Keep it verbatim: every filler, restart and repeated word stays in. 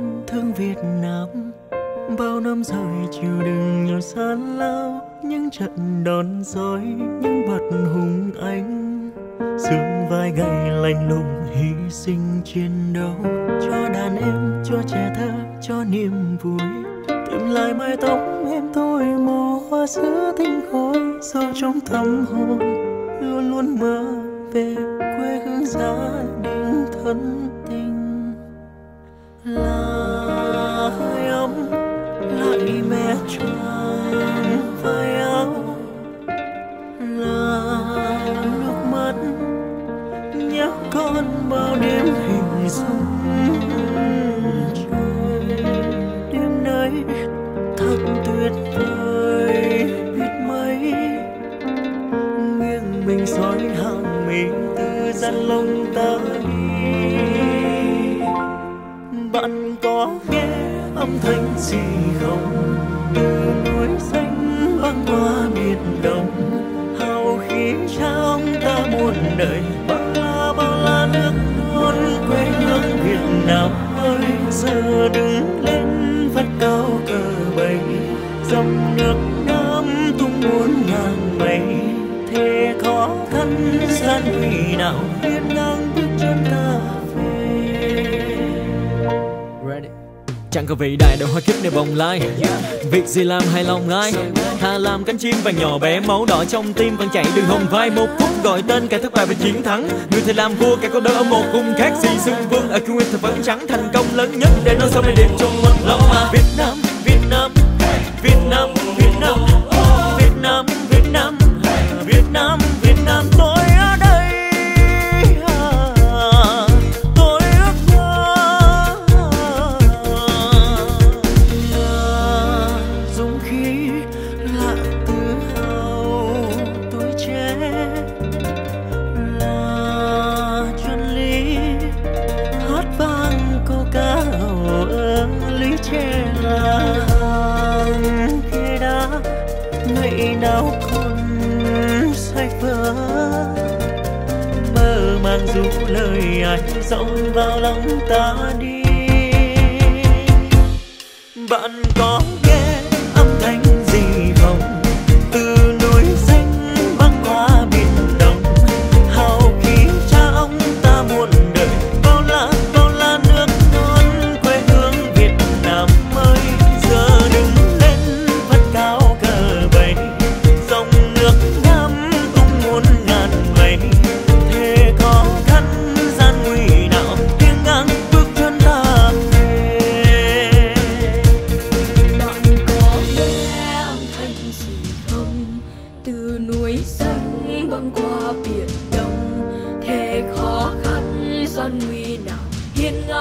non thương Việt Nam. Bao năm rồi chịu đựng nhiều gian lao, những trận đòn roi, những bạt hùng anh. Sương vai gầy lạnh lùng hy sinh chiến đấu cho đàn em, cho trẻ thơ, cho niềm vui. Tìm lại mái tóc em tôi màu hoa sữa tinh khói, sâu trong tâm hồn luôn luôn mơ về quê hương gia đình thân tình. Là hơi ấm lại mẹ tròn vai áo, là nước mắt nhắc con bao đêm hình dung. Thật tuyệt vời biết mấy, nghiêng mình soi hàng mình từ gian lông ta đi. Bạn có nghe âm thanh gì không? Từ núi xanh băng qua biển Đông, hào khí trong ta muôn đời. Bao la bao la nước non quê hương Việt Nam ơi, giờ đứng lên vắt cao cờ bành, dòng nước Nam tung muôn ngàn mây. Thế khó thân gian nguy nào hiên ngang bước chân ta về. Ready. Chẳng có vị đại đều hoa kiếp đều bồng lai, việc gì làm hài lòng ai? Thà làm cánh chim vàng nhỏ bé, máu đỏ trong tim vẫn chạy đường hồng vai. Một phút gọi tên kẻ thất bại và chiến thắng, người thầy làm vua kẻ cô đơn ở một vùng khác. Xì xưng vương ở kiêu nguyên thật vẫn trắng, thành công lớn nhất để nói sau này đẹp trong mắt lòng mà. Việt Nam, Việt Nam, Việt Nam, Việt Nam, Việt Nam, Việt Nam, Việt Nam, Việt Nam tôi ở đây. Nào con sách vở mơ màng dù lời anh rộng vào lòng ta đi. Bạn có nghe âm thanh gì không? Từ núi xanh băng qua biển Đông, hào khí cha ông ta muôn đời. Bao la bao la nước non quê hương Việt Nam ơi, giờ đứng lên vắt cao cờ bành.